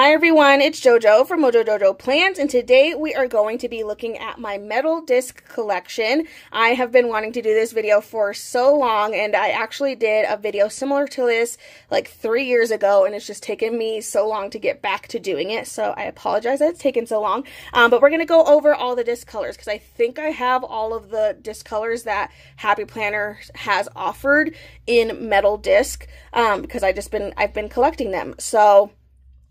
Hi everyone, it's JoJo from Mojo JoJOPlans, and today we are going to be looking at my metal disc collection. I have been wanting to do this video for so long, and I actually did a video similar to this like 3 years ago, and it's just taken me so long to get back to doing it, so I apologize that it's taken so long. But we're going to go over all the disc colors, because I think I have all of the disc colors that Happy Planner has offered in metal disc, because I've been collecting them. So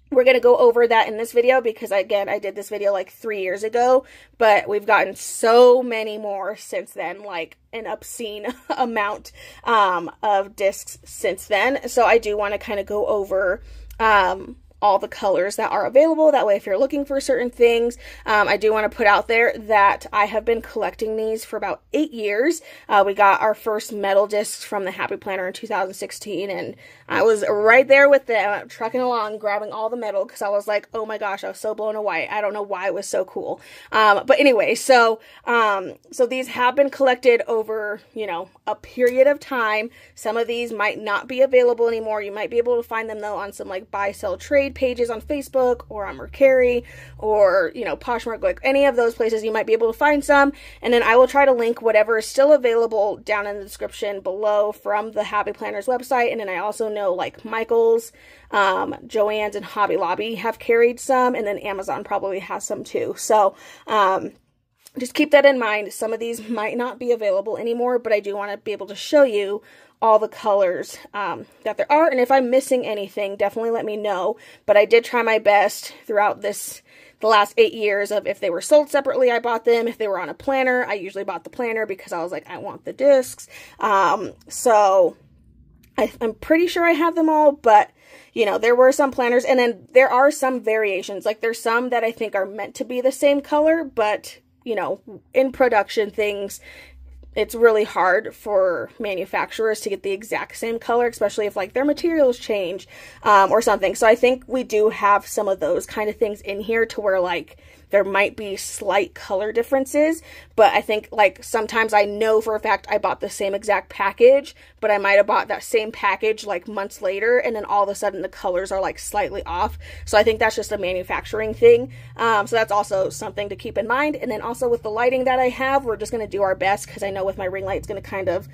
we're going to go over that in this video because, again, I did this video like 3 years ago, but we've gotten so many more since then, like an obscene amount of discs since then. So I do want to kind of go over all the colors that are available. That way, if you're looking for certain things, I do want to put out there that I have been collecting these for about 8 years. We got our first metal discs from the Happy Planner in 2016, and I was right there with them, trucking along, grabbing all the metal, because I was like, oh my gosh, I was so blown away. I don't know why, it was so cool. But anyway, so these have been collected over, you know, a period of time. Some of these might not be available anymore. You might be able to find them, though, on some, like, buy, sell, trade pages on Facebook or on Mercari or, you know, Poshmark, like any of those places you might be able to find some. And then I will try to link whatever is still available down in the description below from the Happy Planner's website. And then I also know, like, Michaels, Joann's, and Hobby Lobby have carried some, and then Amazon probably has some too. So just keep that in mind. Some of these might not be available anymore, but I do want to be able to show you all the colors that there are. And if I'm missing anything, definitely let me know. But I did try my best throughout the last 8 years of, if they were sold separately, I bought them. If they were on a planner, I usually bought the planner because I was like, I want the discs. So I'm pretty sure I have them all, but, you know, there were some planners, and then there are some variations. Like, there's some that I think are meant to be the same color, but, you know, in production things, it's really hard for manufacturers to get the exact same color, especially if, like, their materials change or something. So I think we do have some of those kind of things in here to where, like, there might be slight color differences, but I think, like, sometimes I know for a fact I bought the same exact package, but I might have bought that same package, like, months later, and then all of a sudden the colors are, like, slightly off. So I think that's just a manufacturing thing. So that's also something to keep in mind. And then also with the lighting that I have, we're just going to do our best, because I know with my ring light it's going to kind of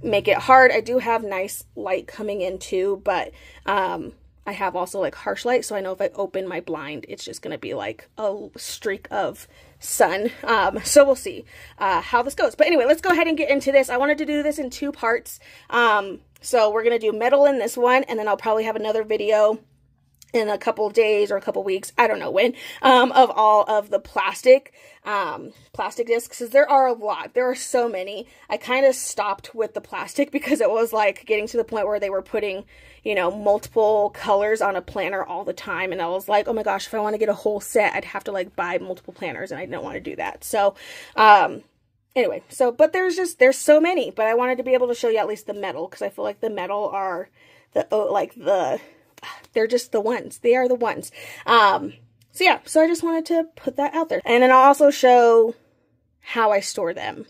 make it hard. I do have nice light coming in too, but I have also, like, harsh light, so I know if I open my blind, it's just going to be, like, a streak of sun. So we'll see how this goes. But anyway, let's go ahead and get into this. I wanted to do this in two parts. So we're going to do metal in this one, and then I'll probably have another video in a couple days or a couple weeks, I don't know when, of all of the plastic discs, because there are a lot. There are so many. I kind of stopped with the plastic because it was, like, getting to the point where they were putting, you know, multiple colors on a planner all the time, and I was like, oh my gosh, if I want to get a whole set, I'd have to, like, buy multiple planners, and I didn't want to do that. So, anyway, so, but there's so many, but I wanted to be able to show you at least the metal, because I feel like the metal are they're just the ones. They are the ones. So yeah, so I just wanted to put that out there. And then I'll also show how I store them.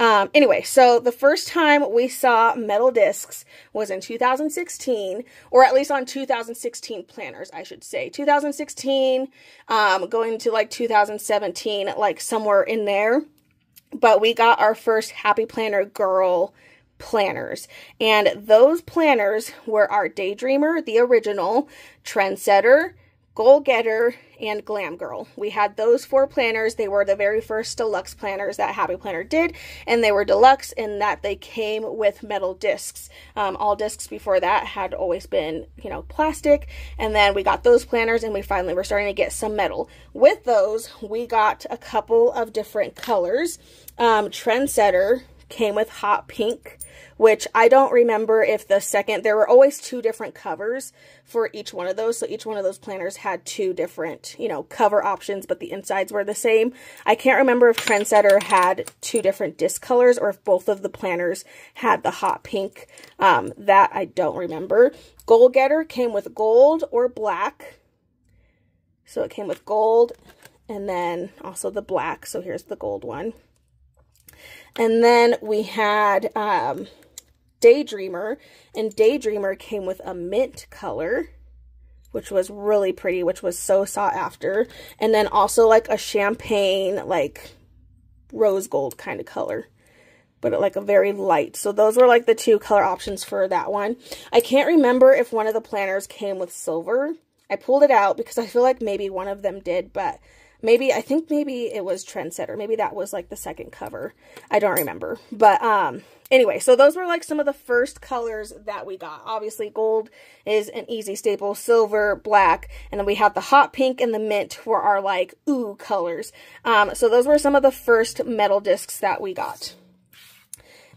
Anyway, so the first time we saw metal discs was in 2016, or at least on 2016 planners, I should say. 2016, going to, like, 2017, like, somewhere in there. But we got our first Happy Planner Girl planners, and those planners were our Daydreamer, the original, Trendsetter, Goalgetter, and Glam Girl. We had those four planners. They were the very first deluxe planners that Happy Planner did, and they were deluxe in that they came with metal discs. All discs before that had always been, you know, plastic, and then we got those planners, and we finally were starting to get some metal. With those, we got a couple of different colors. Trendsetter came with hot pink, which I don't remember if the second, there were always two different covers for each one of those, so each one of those planners had two different, you know, cover options, but the insides were the same. I can't remember if Trendsetter had two different disc colors or if both of the planners had the hot pink. That I don't remember. Goalgetter came with gold or black, so it came with gold and then also the black, so here's the gold one. And then we had Daydreamer, and Daydreamer came with a mint color. which was really pretty, which was so sought after. And then also like a champagne, like rose gold kind of color, but like a very light. So those were like the two color options for that one. I can't remember if one of the planners came with silver. I pulled it out because I feel like maybe one of them did, but maybe, I think maybe it was Trendsetter. Maybe that was like the second cover. I don't remember. But anyway, so those were like some of the first colors that we got. Obviously gold is an easy staple, silver, black, and then we have the hot pink and the mint for our like ooh colors. So those were some of the first metal discs that we got.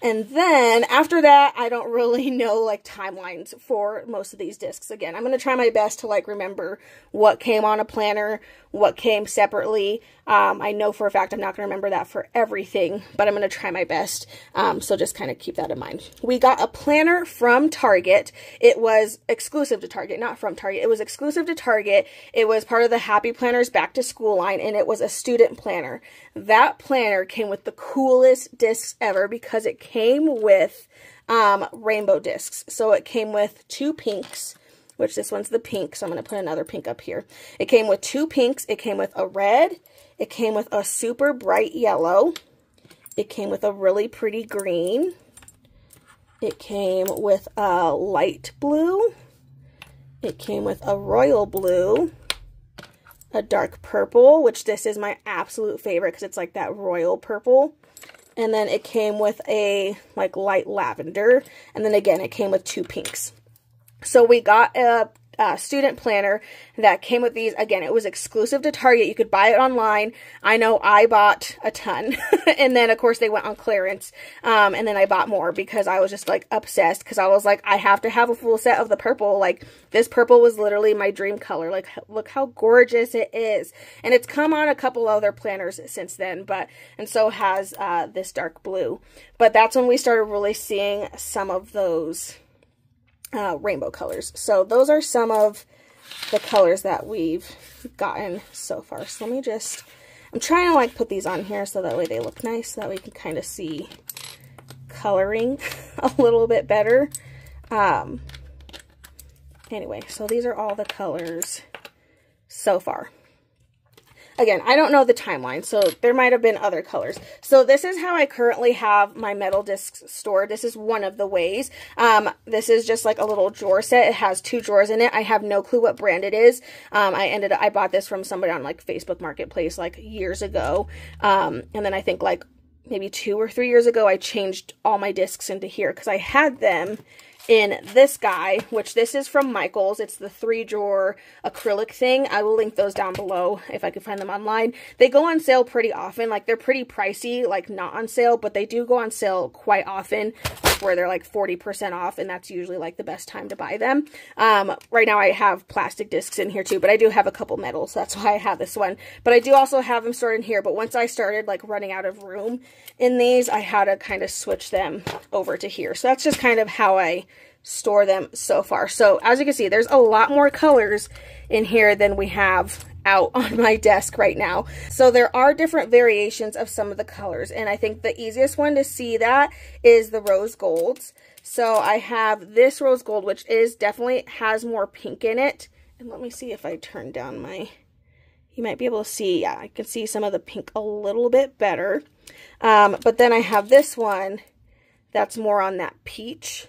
And then after that, I don't really know like timelines for most of these discs. Again, I'm going to try my best to like remember what came on a planner, what came separately. I know for a fact I'm not going to remember that for everything, but I'm going to try my best. So just kind of keep that in mind. We got a planner from Target. It was exclusive to Target, not from Target. It was exclusive to Target. It was part of the Happy Planners back to school line, and it was a student planner. That planner came with the coolest discs ever because it came with rainbow discs. So it came with two pinks, which this one's the pink, so I'm going to put another pink up here. It came with two pinks, it came with a red, it came with a super bright yellow, it came with a really pretty green, it came with a light blue, it came with a royal blue, a dark purple, which this is my absolute favorite because it's like that royal purple. And then it came with a like light lavender. And then again, it came with two pinks. So we got a student planner that came with these. Again, it was exclusive to Target. You could buy it online. I know I bought a ton. And then, of course, they went on clearance. And then I bought more because I was just, like, obsessed. Because I was like, I have to have a full set of the purple. Like, this purple was literally my dream color. Like, look how gorgeous it is. And it's come on a couple other planners since then. But, and so has this dark blue. But that's when we started really seeing some of those rainbow colors. So those are some of the colors that we've gotten so far. So let me just, I'm trying to like put these on here so that way they look nice, so that we can kind of see coloring a little bit better. Anyway, so these are all the colors so far. Again, I don't know the timeline, so there might have been other colors. So this is how I currently have my metal discs stored. This is one of the ways. This is just like a little drawer set. It has two drawers in it. I have no clue what brand it is. I bought this from somebody on like Facebook Marketplace like years ago. And then I think like maybe 2 or 3 years ago, I changed all my discs into here because I had them in this guy, which this is from Michaels. It's the 3-drawer acrylic thing. I will link those down below if I can find them online. They go on sale pretty often. Like, they're pretty pricey, like not on sale, but they do go on sale quite often, like where they're like 40% off, and that's usually like the best time to buy them. Right now I have plastic discs in here too, but I do have a couple metals, so that's why I have this one. But I do also have them stored in here, but once I started like running out of room in these, I had to kind of switch them over to here. So that's just kind of how I store them so far. So as you can see, there's a lot more colors in here than we have out on my desk right now. So there are different variations of some of the colors, and I think the easiest one to see that is the rose golds. So I have this rose gold, which is definitely has more pink in it. And let me see if I turn down my, you might be able to see, yeah, I can see some of the pink a little bit better. But then I have this one that's more on that peach,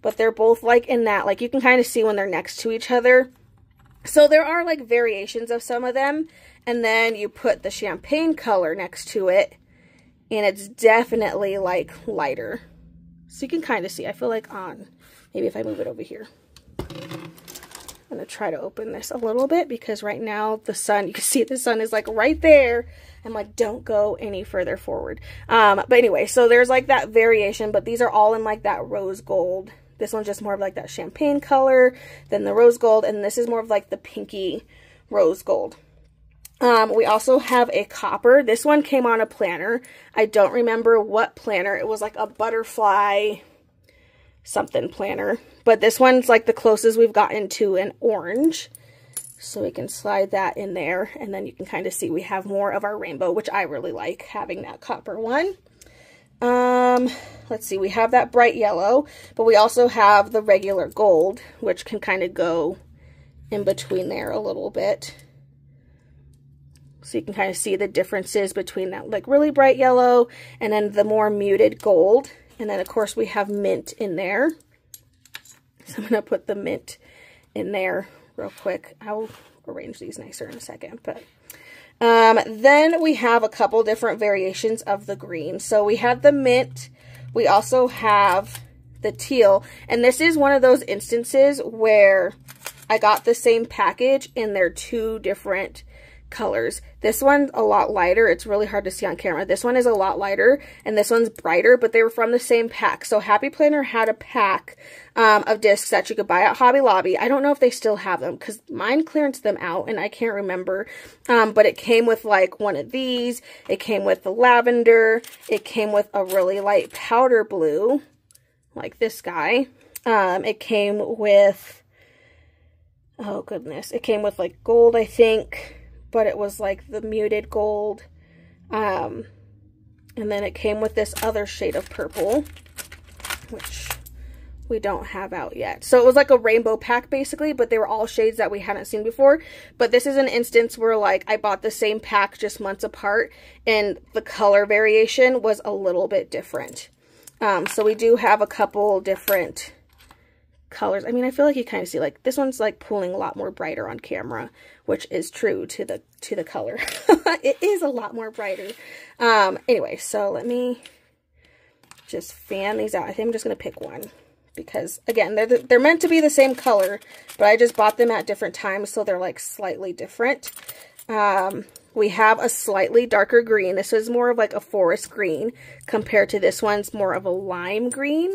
but they're both like in that, like you can kind of see when they're next to each other. So there are like variations of some of them. And then you put the champagne color next to it, and it's definitely like lighter. So you can kind of see, I feel like on, maybe if I move it over here. I'm going to try to open this a little bit because right now the sun, you can see the sun is like right there. I'm like, don't go any further forward. But anyway, so there's like that variation, but these are all in like that rose gold. This one's just more of like that champagne color than the rose gold. And this is more of like the pinky rose gold. We also have a copper. This one came on a planner. I don't remember what planner. It was like a butterfly something planner, but this one's like the closest we've gotten to an orange. So we can slide that in there, and then you can kind of see we have more of our rainbow, which I really like having that copper one. Let's see, we have that bright yellow, but we also have the regular gold, which can kind of go in between there a little bit. So you can kind of see the differences between that like really bright yellow and then the more muted gold. And then of course we have mint in there. So I'm gonna put the mint in there real quick. I'll arrange these nicer in a second, but then we have a couple different variations of the green. So we have the mint, we also have the teal, and this is one of those instances where I got the same package and they're two different colors. This one's a lot lighter. It's really hard to see on camera. This one is a lot lighter and this one's brighter, but they were from the same pack. So Happy Planner had a pack of discs that you could buy at Hobby Lobby. I don't know if they still have them because mine clearanced them out and I can't remember, but it came with like one of these. It came with the lavender. It came with a really light powder blue like this guy. It came with, oh goodness, it came with like gold, I think, but it was like the muted gold. And then it came with this other shade of purple, which we don't have out yet. So it was like a rainbow pack basically, but they were all shades that we hadn't seen before. But this is an instance where like I bought the same pack just months apart and the color variation was a little bit different. So we do have a couple different colors. I mean, I feel like you kind of see like this one's like pulling a lot more brighter on camera, which is true to the color. It is a lot more brighter. Anyway, so let me just fan these out. I think I'm just gonna pick one because again, they're meant to be the same color, but I just bought them at different times, so they're like slightly different. We have a slightly darker green. This is more of like a forest green compared to this one's more of a lime green.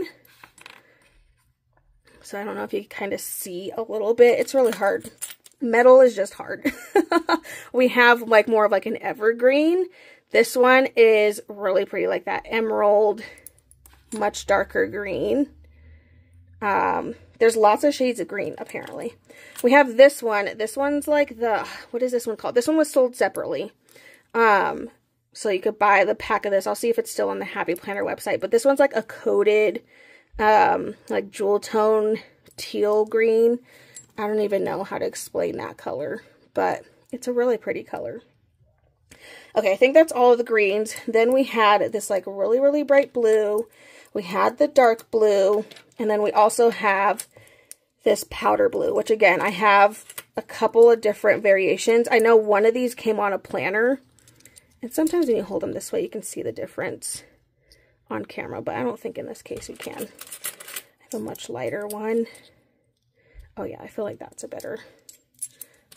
So I don't know if you can kind of see a little bit. It's really hard. Metal is just hard. We have like more of like an evergreen. This one is really pretty, like that emerald, much darker green. There's lots of shades of green, apparently. We have this one. This one's like the, what is this one called? This one was sold separately. So you could buy the pack of this. I'll see if it's still on the Happy Planner website, but this one's like a coated, like jewel tone teal green. I don't even know how to explain that color, but it's a really pretty color. Okay, I think that's all of the greens. Then we had this like really, really bright blue. We had the dark blue, and then we also have this powder blue, which again, I have a couple of different variations. I know one of these came on a planner, and sometimes when you hold them this way, you can see the difference on camera, but I don't think in this case we can. I have a much lighter one. Oh yeah, I feel like that's a better,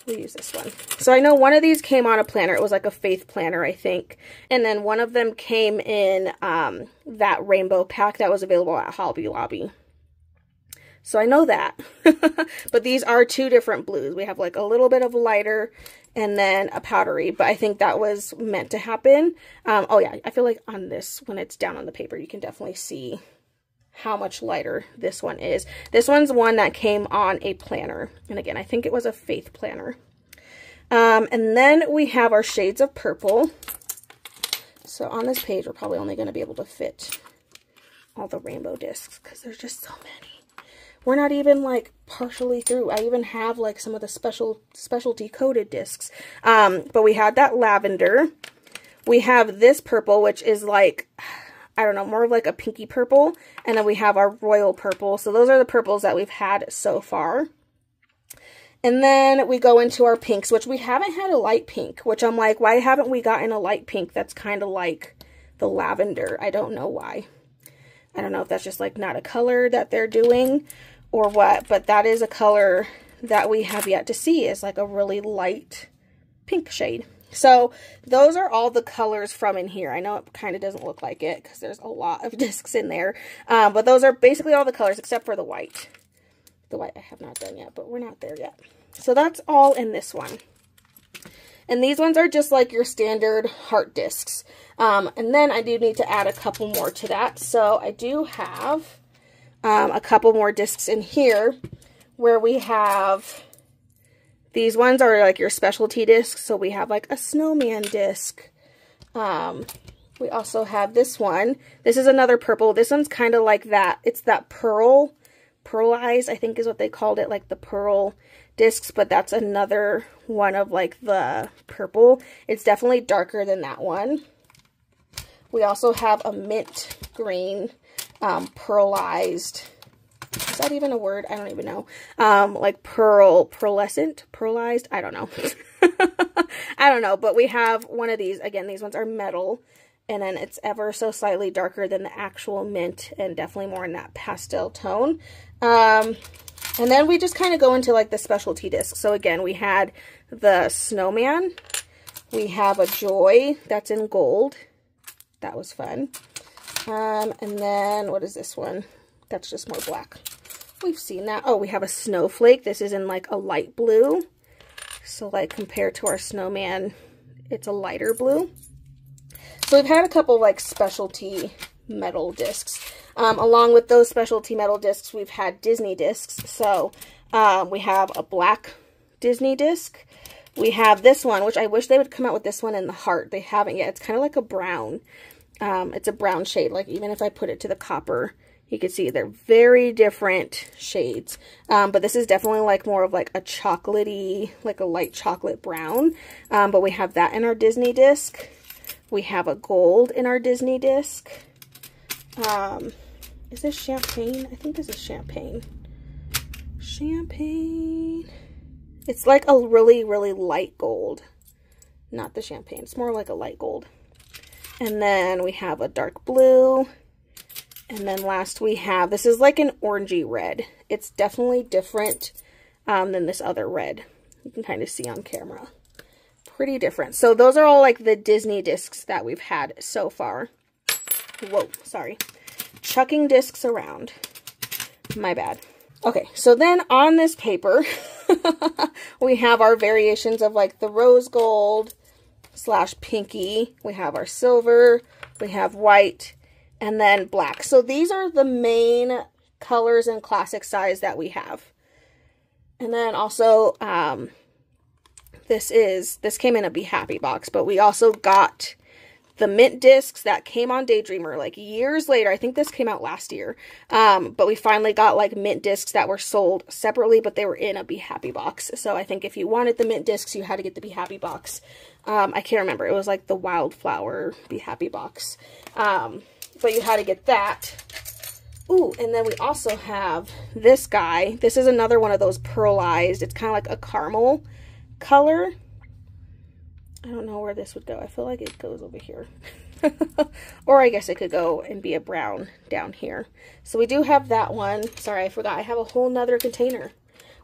we'll use this one. So I know one of these came on a planner. It was like a faith planner, I think. And then one of them came in that rainbow pack that was available at Hobby Lobby. So I know that, but these are two different blues. We have like a little bit of lighter and then a powdery, but I think that was meant to happen. Oh yeah, I feel like on this, when it's down on the paper, you can definitely see how much lighter this one is. This one's one that came on a planner. And again, I think it was a faith planner. And then we have our shades of purple. So on this page, we're probably only gonna be able to fit all the rainbow discs because there's just so many. We're not even like partially through. I even have like some of the specialty coated discs. But we had that lavender. We have this purple, which is like, I don't know, more of like a pinky purple. And then we have our royal purple. So those are the purples that we've had so far. And then we go into our pinks, which we haven't had a light pink, which I'm like, why haven't we gotten a light pink that's kind of like the lavender? I don't know why. I don't know if that's just like not a color that they're doing or what, but that is a color that we have yet to see, is like a really light pink shade. So those are all the colors from in here. I know it kind of doesn't look like it because there's a lot of discs in there, but those are basically all the colors except for the white. The white I have not done yet, but we're not there yet. So that's all in this one. And these ones are just like your standard heart discs. And then I do need to add a couple more to that. So I do have a couple more discs in here where we have, these ones are like your specialty discs. So we have like a snowman disc. We also have this one. This is another purple. This one's kind of like that. It's that pearl pearl eyes, I think is what they called it, like the pearl discs, but that's another one of like the purple. It's definitely darker than that one. We also have a mint green pearlized, is that even a word? I don't even know. Like pearlescent, pearlized, I don't know. I don't know, but we have one of these. Again, these ones are metal, and then it's ever so slightly darker than the actual mint and definitely more in that pastel tone. And then we just kind of go into like the specialty discs. So again, we had the snowman. We have a joy that's in gold. That was fun. And then what is this one? That's just more black. We've seen that. Oh, we have a snowflake. This is in like a light blue. So like compared to our snowman, it's a lighter blue. So we've had a couple like specialty metal discs. Along with those specialty metal discs, we've had Disney discs. So we have a black Disney disc. We have this one, which I wish they would come out with this one in the heart. They haven't yet. It's kind of like a brown. It's a brown shade. Like even if I put it to the copper, you can see they're very different shades. But this is definitely like more of like a chocolatey, like a light chocolate brown. But we have that in our Disney disc. We have a gold in our Disney disc. Is this champagne? I think this is champagne. Champagne. It's like a really, really light gold. Not the champagne. It's more like a light gold. And then we have a dark blue. And then last we have, this is like an orangey red. It's definitely different than this other red. You can kind of see on camera. Pretty different. So those are all like the Disney discs that we've had so far. Whoa, sorry. Chucking discs around. My bad. Okay, so then on this paper, we have our variations of like the rose gold / pinky. We have our silver, we have white, and then black. So these are the main colors and classic size that we have. And then also, this came in a Be Happy box, but we also got the mint discs that came on Daydreamer like years later. I think this came out last year. But we finally got like mint discs that were sold separately, but they were in a Be Happy box. So I think if you wanted the mint discs, you had to get the Be Happy box. I can't remember. It was like the Wildflower Be Happy box. But you had to get that. Ooh, and then we also have this guy. This is another one of those pearlized. It's kind of like a caramel color. I don't know where this would go. I feel like it goes over here. Or I guess it could go and be a brown down here. So we do have that one. Sorry, I forgot. I have a whole nother container.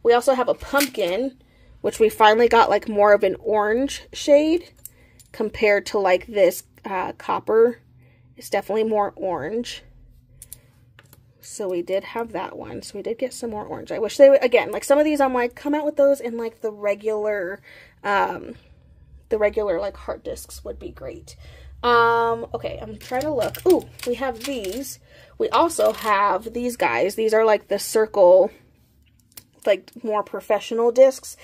We also have a pumpkin, which we finally got like more of an orange shade compared to like this copper. It's definitely more orange. So we did have that one. So we did get some more orange. I wish they would, again, like some of these, I'm like, come out with those in like the regular like heart discs would be great. Okay, I'm trying to look. Ooh, we have these. We also have these guys. These are like the circle, like more professional discs.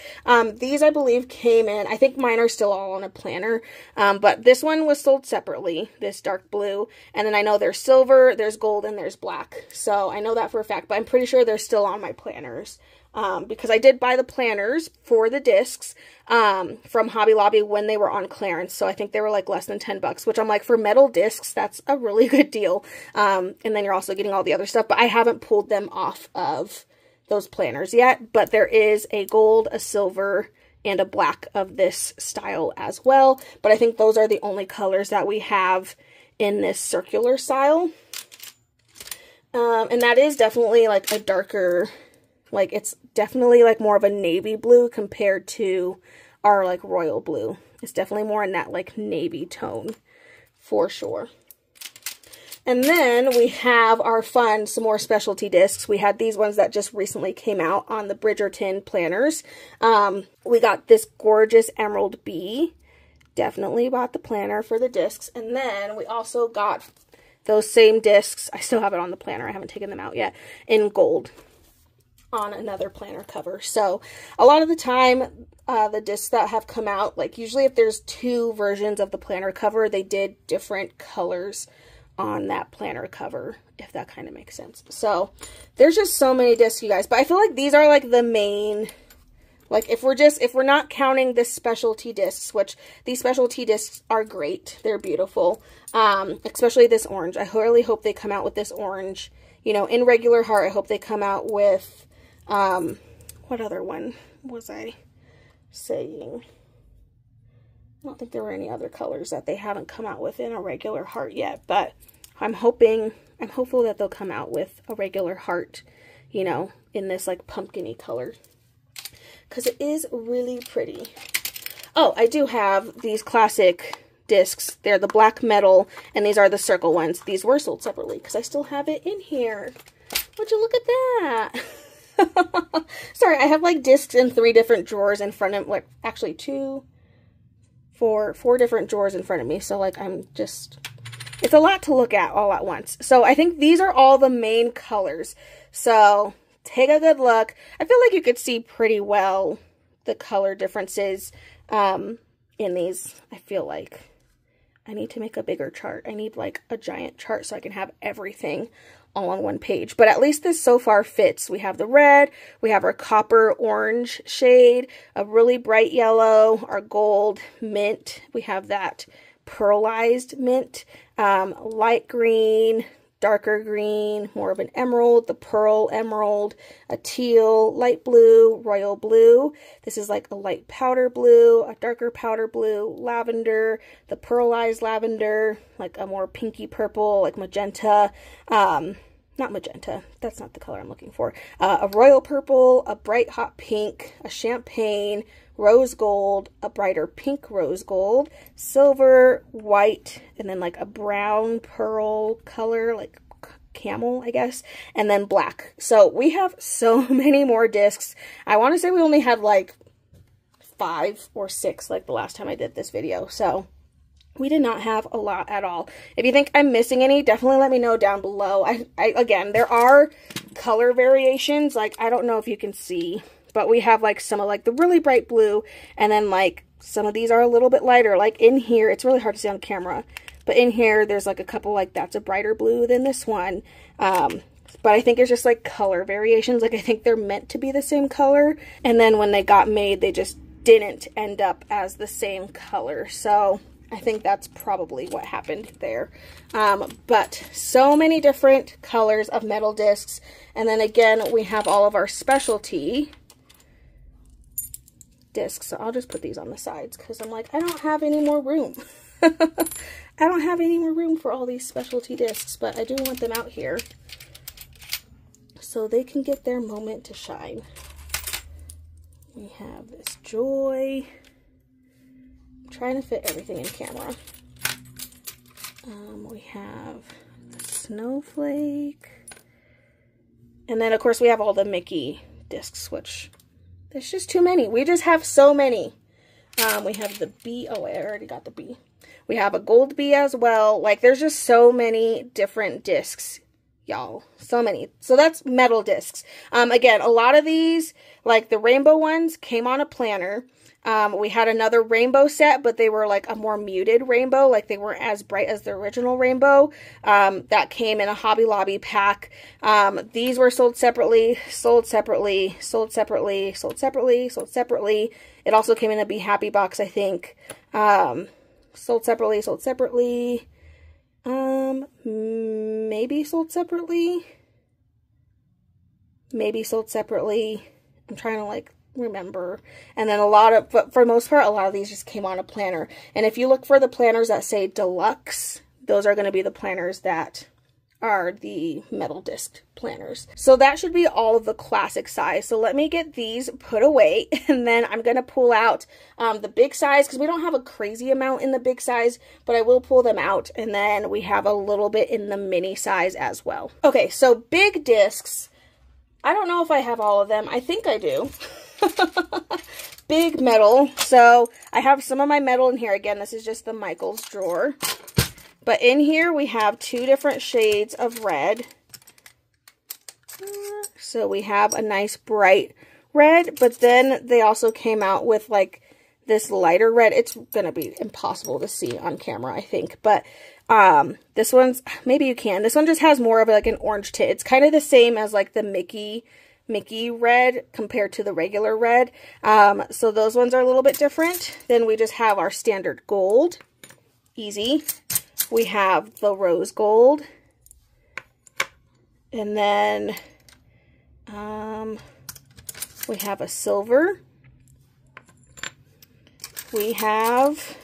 These I believe came in, I think mine are still all on a planner, but this one was sold separately, this dark blue, and then I know there's silver, there's gold, and there's black. So I know that for a fact, but I'm pretty sure they're still on my planners, because I did buy the planners for the discs, from Hobby Lobby when they were on clearance. So I think they were like less than $10, which I'm like, for metal discs, that's a really good deal. And then you're also getting all the other stuff, but I haven't pulled them off of those planners yet. But there is a gold, a silver, and a black of this style as well. But I think those are the only colors that we have in this circular style. And that is definitely like a darker, like it's definitely like more of a navy blue compared to our like royal blue. It's definitely more in that like navy tone for sure. And then we have our fun, some more specialty discs. We had these ones that just recently came out on the Bridgerton planners. We got this gorgeous emerald bee. Definitely bought the planner for the discs. And then we also got those same discs. I still have it on the planner. I haven't taken them out yet. In gold on another planner cover. So a lot of the time, the discs that have come out, like usually if there's two versions of the planner cover, they did different colors on that planner cover, if that kind of makes sense. So there's just so many discs, you guys, but I feel like these are like the main, like if we're not counting the specialty discs, which these specialty discs are great. They're beautiful. Especially this orange. I really hope they come out with this orange, you know, in regular heart. I hope they come out with, what other one was I saying? I don't think there were any other colors that they haven't come out with in a regular heart yet, but I'm hopeful that they'll come out with a regular heart, you know, in this like pumpkin-y color, because it is really pretty. Oh, I do have these classic discs. They're the black metal, and these are the circle ones. These were sold separately because I still have it in here. Would you look at that? Sorry, I have like discs in three different drawers in front of, like, actually four different drawers in front of me. So like I'm just, it's a lot to look at all at once. So I think these are all the main colors. So take a good look. I feel like you could see pretty well the color differences in these. I feel like I need to make a bigger chart. I need like a giant chart so I can have everything all on one page, but at least this so far fits. We have the red, we have our copper orange shade, a really bright yellow, our gold mint, we have that pearlized mint, light green, darker green, more of an emerald, the pearl emerald, a teal, light blue, royal blue. This is like a light powder blue, a darker powder blue, lavender, the pearlized lavender, like a more pinky purple, like magenta, not magenta, that's not the color I'm looking for, a royal purple, a bright hot pink, a champagne, rose gold, a brighter pink rose gold, silver, white, and then like a brown pearl color, like camel, I guess, and then black. So we have so many more discs. I want to say we only had like 5 or 6 like the last time I did this video. So we did not have a lot at all. If you think I'm missing any, definitely let me know down below. Again, there are color variations. Like, I don't know if you can see, but we have like some of like the really bright blue, and then like some of these are a little bit lighter. Like in here, it's really hard to see on camera, but in here there's like a couple like that's a brighter blue than this one. But I think it's just like color variations. Like I think they're meant to be the same color, and then when they got made, they just didn't end up as the same color. So I think that's probably what happened there. But so many different colors of metal discs. And then again, we have all of our specialty discs. So I'll just put these on the sides because I'm like, I don't have any more room. I don't have any more room for all these specialty discs, but I do want them out here so they can get their moment to shine. We have this joy. Trying to fit everything in camera. We have the snowflake, and then of course we have all the Mickey discs, which there's just too many. We just have so many. We have the bee. Oh, I already got the bee. We have a gold bee as well. Like, there's just so many different discs, y'all, so many. So that's metal discs. Again, a lot of these, like the rainbow ones, came on a planner. We had another rainbow set, but they were like a more muted rainbow. Like, they weren't as bright as the original rainbow. That came in a Hobby Lobby pack. These were sold separately, sold separately, sold separately, sold separately, sold separately. It also came in a Be Happy box, I think. Sold separately, sold separately. Maybe sold separately. Maybe sold separately. I'm trying to like remember. And then a lot of, but for the most part, a lot of these just came on a planner. And if you look for the planners that say deluxe, those are going to be the planners that are the metal disc planners. So that should be all of the classic size. So let me get these put away, and then I'm going to pull out the big size, because we don't have a crazy amount in the big size, but I will pull them out, and then we have a little bit in the mini size as well. Okay, so big discs. I don't know if I have all of them. I think I do. Big metal. So I have some of my metal in here. Again, this is just the Michaels drawer. But in here we have 2 different shades of red. So we have a nice bright red, but then they also came out with like this lighter red. It's going to be impossible to see on camera, I think, but This one's, maybe you can, this one just has more of like an orange tint. It's kind of the same as like the Mickey red compared to the regular red. So those ones are a little bit different. Then we just have our standard gold, easy. We have the rose gold. And then we have a silver. We have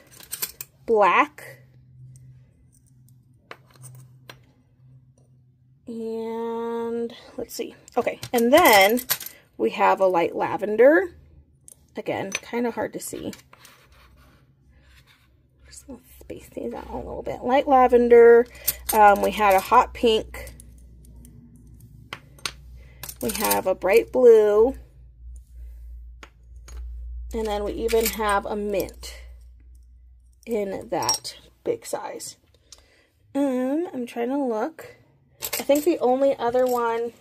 black. And let's see. Okay. And then we have a light lavender. Again, kind of hard to see. Just gonna space these out a little bit. Light lavender. We had a hot pink. We have a bright blue. And then we even have a mint in that big size. I'm trying to look. I think the only other one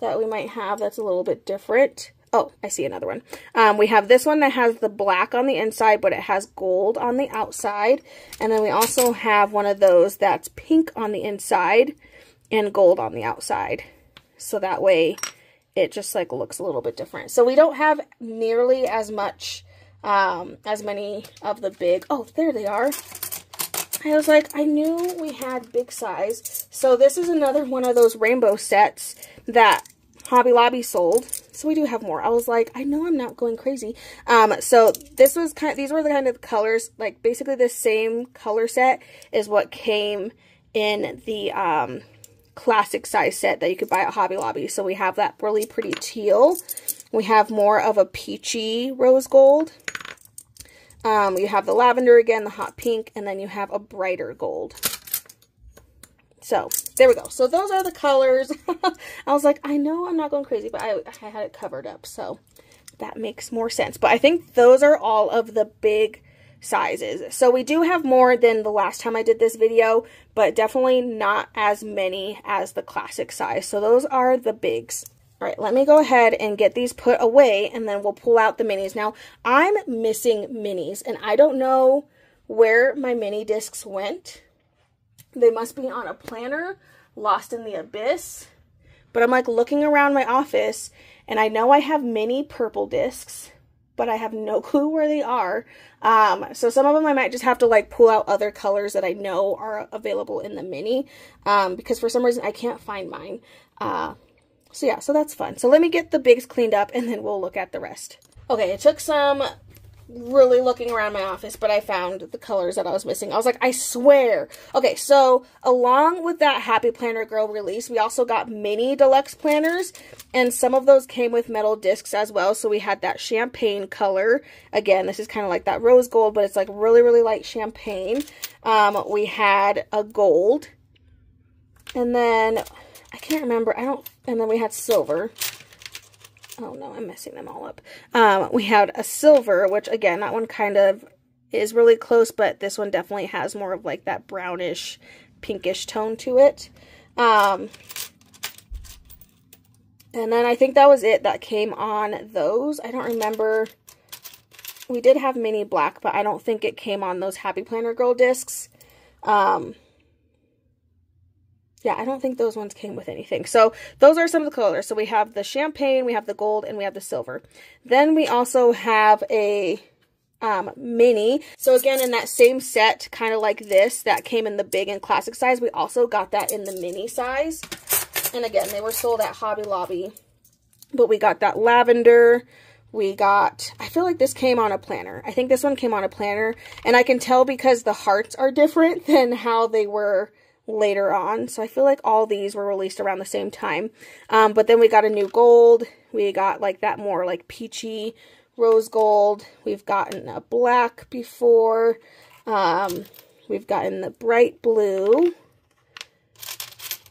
that we might have that's a little bit different. Oh, I see another one. We have this one that has the black on the inside, but it has gold on the outside. And then we also have one of those that's pink on the inside and gold on the outside. So that way it just like looks a little bit different. So we don't have nearly as much, as many of the big, oh, there they are. I was like, I knew we had big size. So this is another one of those rainbow sets that Hobby Lobby sold. So we do have more. I was like, I know I'm not going crazy. So this was kind of, these were the kind of colors, like basically the same color set is what came in the, classic size set that you could buy at Hobby Lobby. So we have that really pretty teal. We have more of a peachy rose gold. You have the lavender again, the hot pink, and then you have a brighter gold. So there we go. So those are the colors. I was like, I know I'm not going crazy, but I had it covered up. So that makes more sense. But I think those are all of the big sizes. So we do have more than the last time I did this video, but definitely not as many as the classic size. So those are the bigs. All right, let me go ahead and get these put away and then we'll pull out the minis. Now I'm missing minis and I don't know where my mini discs went. They must be on a planner, lost in the abyss. But I'm like looking around my office and I know I have many purple discs, but I have no clue where they are. So some of them I might just have to like pull out other colors that I know are available in the mini, because for some reason I can't find mine. So yeah, so that's fun. So let me get the bigs cleaned up and then we'll look at the rest. Okay, it took some really looking around my office, but I found the colors that I was missing. I was like, I swear. Okay, so along with that Happy Planner Girl release, we also got mini deluxe planners, and some of those came with metal discs as well. So we had that champagne color. Again, this is kind of like that rose gold, but it's like really, really light champagne. We had a gold, and then I can't remember. And then we had silver. Oh no, I'm messing them all up. We had a silver, which again, that one kind of is really close, but this one definitely has more of like that brownish, pinkish tone to it. And then I think that was it that came on those. I don't remember. We did have mini black, but I don't think it came on those Happy Planner Girl discs. Yeah, I don't think those ones came with anything. So those are some of the colors. So we have the champagne, we have the gold, and we have the silver. Then we also have a mini. So again, in that same set, kind of like this, that came in the big and classic size, we also got that in the mini size. And again, they were sold at Hobby Lobby. But we got that lavender. We got, I feel like this came on a planner. I think this one came on a planner. And I can tell because the hearts are different than how they were later on. So I feel like all these were released around the same time. But then we got a new gold. We got like that more like peachy rose gold. We've gotten a black before. We've gotten the bright blue.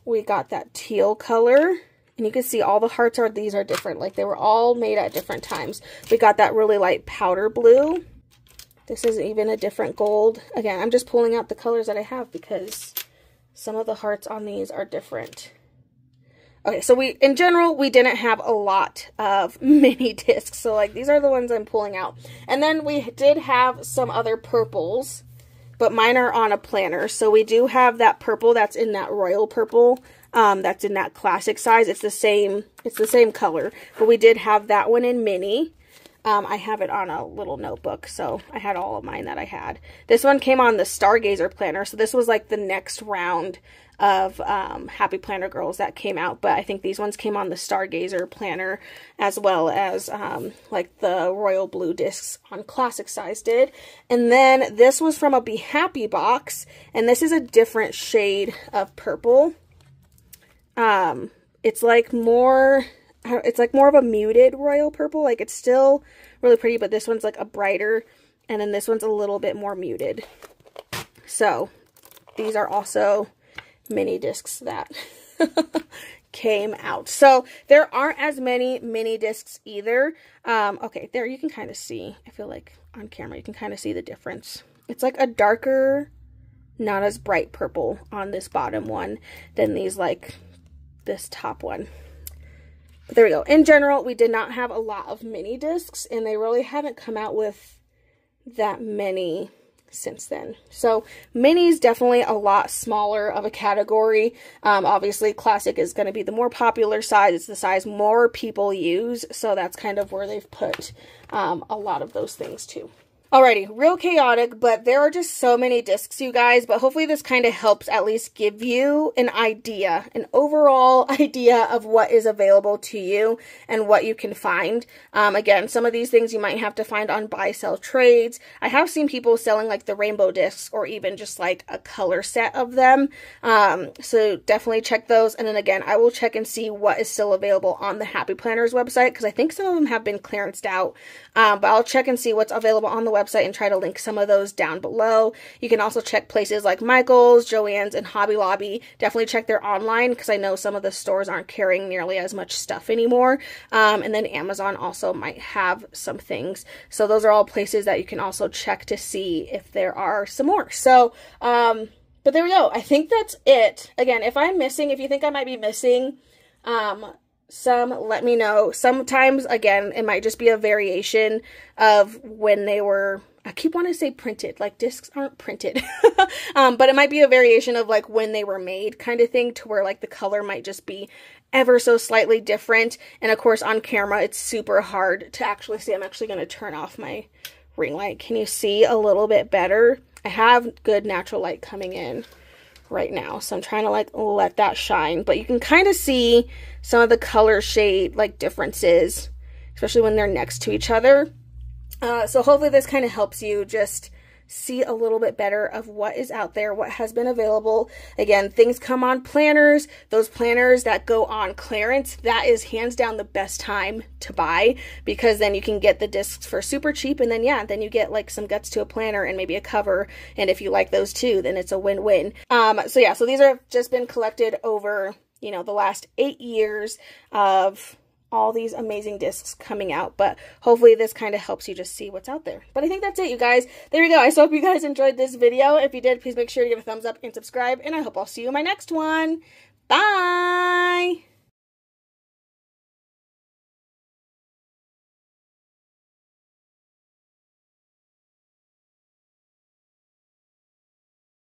We got that teal color. And you can see all the hearts are, these are different. Like they were all made at different times. We got that really light powder blue. This is even a different gold. Again, I'm just pulling out the colors that I have because some of the hearts on these are different. Okay, so we, in general, we didn't have a lot of mini discs. So, like, these are the ones I'm pulling out. And then we did have some other purples but mine are on a planner. So we do have that purple that's in that royal purple, that's in that classic size. It's the same color, but we did have that one in mini. I have it on a little notebook, so I had all of mine that I had. This one came on the Stargazer planner, so this was like the next round of Happy Planner girls that came out, but I think these ones came on the Stargazer planner as well as like the royal blue discs on classic size did. And then this was from a Be Happy box, and this is a different shade of purple. It's like more of a muted royal purple. Like, it's still really pretty, but this one's like a brighter, and then this one's a little bit more muted. So these are also mini discs that came out. So there aren't as many mini discs either. Okay, there you can kind of see. I feel like on camera you can kind of see the difference. It's like a darker, not as bright purple on this bottom one than these, like this top one. But there we go. In general, we did not have a lot of mini discs, and they really haven't come out with that many since then. So mini is definitely a lot smaller of a category. Obviously, classic is going to be the more popular size. It's the size more people use, so that's kind of where they've put a lot of those things too. Alrighty, real chaotic, but there are just so many discs, you guys, but hopefully this kind of helps at least give you an idea, an overall idea of what is available to you and what you can find. Again, some of these things you might have to find on buy, sell, trades. I have seen people selling like the rainbow discs or even just like a color set of them. So definitely check those. And then again, I will check and see what is still available on the Happy Planners website, because I think some of them have been clearanced out, but I'll check and see what's available on the website and try to link some of those down below. You can also check places like Michaels, Joann's, and Hobby Lobby. Definitely check their online, because I know some of the stores aren't carrying nearly as much stuff anymore. And then Amazon also might have some things. So those are all places that you can also check to see if there are some more. So, but there we go. I think that's it. Again, if you think I might be missing, some, let me know. Sometimes, again, it might just be a variation of when they were, I keep wanting to say printed, like discs aren't printed, but it might be a variation of like when they were made kind of thing, to where like the color might just be ever so slightly different. And of course on camera, it's super hard to actually see. I'm actually going to turn off my ring light. Can you see a little bit better? I have good natural light coming in right now, so I'm trying to like let that shine, but you can kind of see some of the color shade like differences, especially when they're next to each other. So hopefully this kind of helps you just see a little bit better of what is out there, what has been available. Again, things come on planners. Those planners that go on clearance, that is hands down the best time to buy, because then you can get the discs for super cheap, and then yeah, then you get like some guts to a planner and maybe a cover, and if you like those too, then it's a win-win. So yeah, so these have just been collected over, you know, the last 8 years of all these amazing discs coming out, but hopefully this kind of helps you just see what's out there. But I think that's it, you guys. There you go. I so hope you guys enjoyed this video. If you did, please make sure you give a thumbs up and subscribe, and I hope I'll see you in my next one. Bye!